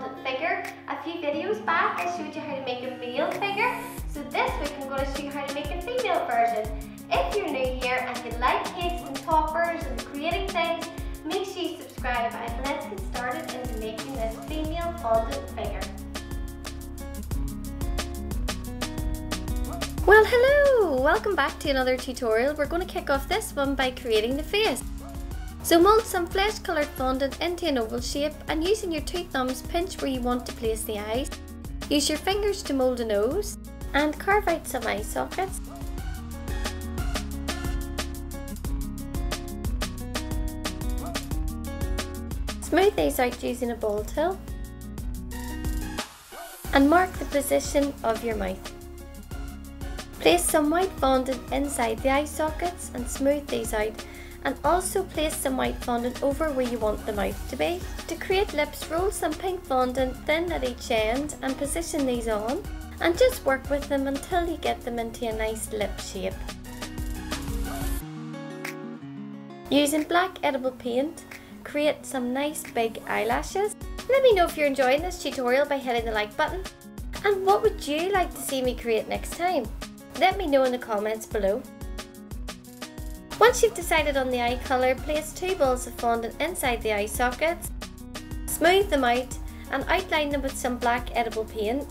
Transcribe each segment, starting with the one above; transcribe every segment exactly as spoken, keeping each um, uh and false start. mold figure. A few videos back I showed you how to make a male figure, so this week I'm going to show you how to make a female version. If you're new here and you like cakes and toppers and creating things, make sure you subscribe and let's get started into making this female fondant figure. Well hello, welcome back to another tutorial. We're going to kick off this one by creating the face. So mould some flesh coloured fondant into an oval shape and using your two thumbs pinch where you want to place the eyes. Use your fingers to mould a nose and carve out some eye sockets. Smooth these out using a ball tool and mark the position of your mouth. Place some white fondant inside the eye sockets and smooth these out. And also place some white fondant over where you want the mouth to be. To create lips, roll some pink fondant thin at each end and position these on, and just work with them until you get them into a nice lip shape. Using black edible paint, create some nice big eyelashes. Let me know if you're enjoying this tutorial by hitting the like button. And what would you like to see me create next time? Let me know in the comments below. Once you've decided on the eye colour, place two balls of fondant inside the eye sockets, smooth them out and outline them with some black edible paint,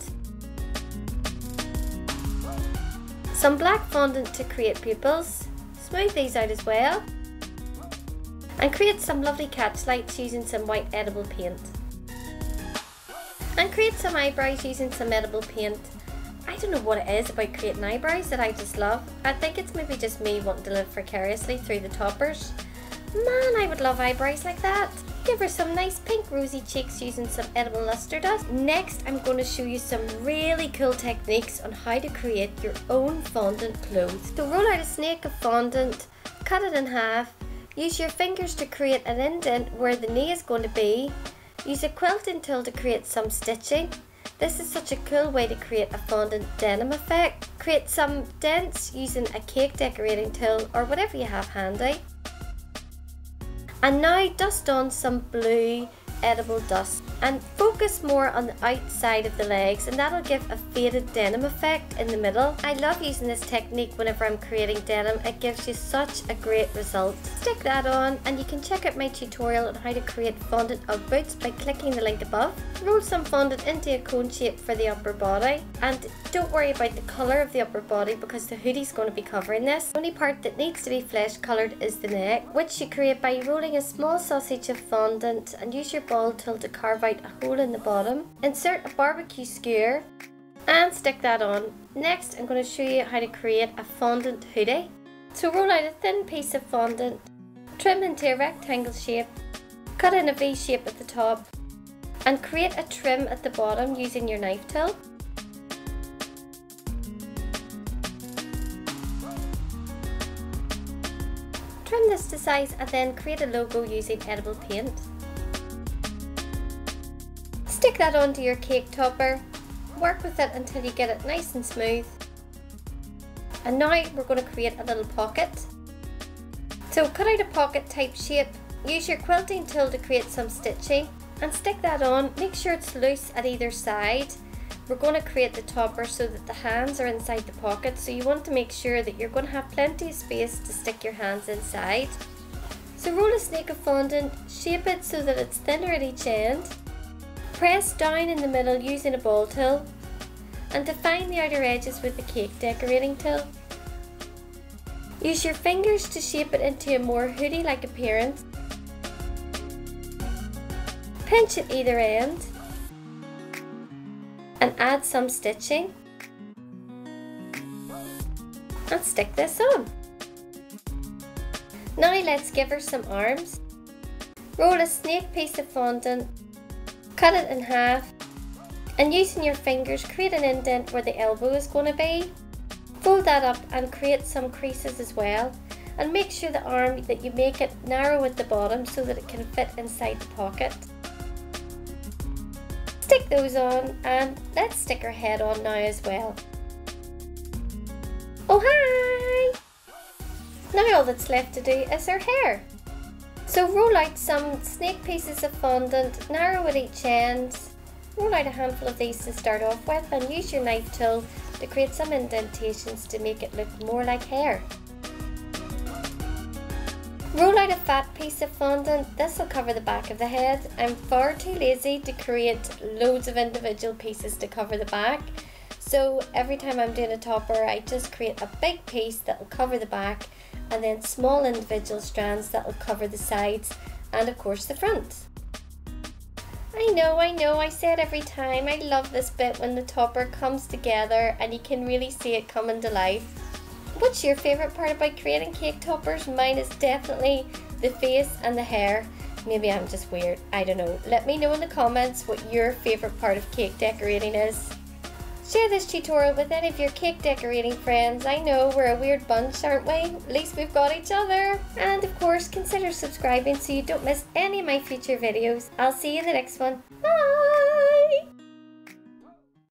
some black fondant to create pupils, smooth these out as well, and create some lovely catch lights using some white edible paint. And create some eyebrows using some edible paint. I don't know what it is about creating eyebrows that I just love. I think it's maybe just me wanting to live vicariously through the toppers. Man, I would love eyebrows like that. Give her some nice pink rosy cheeks using some edible luster dust. Next, I'm going to show you some really cool techniques on how to create your own fondant clothes. So roll out a snake of fondant, cut it in half, use your fingers to create an indent where the knee is going to be, use a quilting tool to create some stitching. This is such a cool way to create a fondant denim effect. Create some dents using a cake decorating tool or whatever you have handy. And now dust on some blue edible dust and focus more on the outside of the legs, and that'll give a faded denim effect in the middle. I love using this technique whenever I'm creating denim. It gives you such a great result. Stick that on and you can check out my tutorial on how to create fondant Ugg boots by clicking the link above. Roll some fondant into a cone shape for the upper body, and don't worry about the colour of the upper body because the hoodie's going to be covering this. The only part that needs to be flesh coloured is the neck, which you create by rolling a small sausage of fondant and use your ball tool to carve out a hole in the bottom. Insert a barbecue skewer and stick that on. Next I'm going to show you how to create a fondant hoodie. So roll out a thin piece of fondant, trim into a rectangle shape, cut in a V shape at the top and create a trim at the bottom using your knife tool. Trim this to size and then create a logo using edible paint. Stick that onto your cake topper, work with it until you get it nice and smooth. And now we're going to create a little pocket. So cut out a pocket type shape, use your quilting tool to create some stitching and stick that on. Make sure it's loose at either side. We're going to create the topper so that the hands are inside the pocket, so you want to make sure that you're going to have plenty of space to stick your hands inside. So roll a snake of fondant, shape it so that it's thinner at each end. Press down in the middle using a ball tool and define the outer edges with a cake decorating tool. Use your fingers to shape it into a more hoodie-like appearance. Pinch at either end and add some stitching and stick this on. Now let's give her some arms. Roll a snake piece of fondant, cut it in half and using your fingers create an indent where the elbow is going to be. Fold that up and create some creases as well, and make sure the arm that you make it narrow at the bottom so that it can fit inside the pocket. Stick those on and let's stick her head on now as well. Oh hi! Now all that's left to do is her hair. So roll out some snake pieces of fondant, narrow at each end Roll out a handful of these to start off with and use your knife tool to create some indentations to make it look more like hair. Roll out a fat piece of fondant. This will cover the back of the head. I'm far too lazy to create loads of individual pieces to cover the back. So every time I'm doing a topper, I just create a big piece that will cover the back and then small individual strands that will cover the sides and of course the front. I know, I know, I say it every time. I love this bit when the topper comes together and you can really see it coming to life. What's your favourite part about creating cake toppers? Mine is definitely the face and the hair. Maybe I'm just weird, I don't know. Let me know in the comments what your favourite part of cake decorating is. Share this tutorial with any of your cake decorating friends. I know we're a weird bunch, aren't we? At least we've got each other. And of course, consider subscribing so you don't miss any of my future videos. I'll see you in the next one. Bye!